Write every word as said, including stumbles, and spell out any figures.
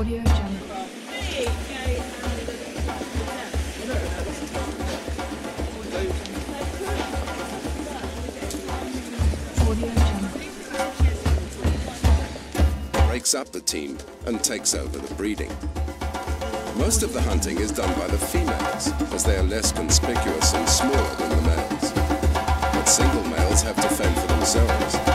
Audio Jungle. Audio Jungle. Breaks up the team and takes over the breeding. Most of the hunting is done by the females, as they are less conspicuous and smaller than the males. But single males have to fend for themselves.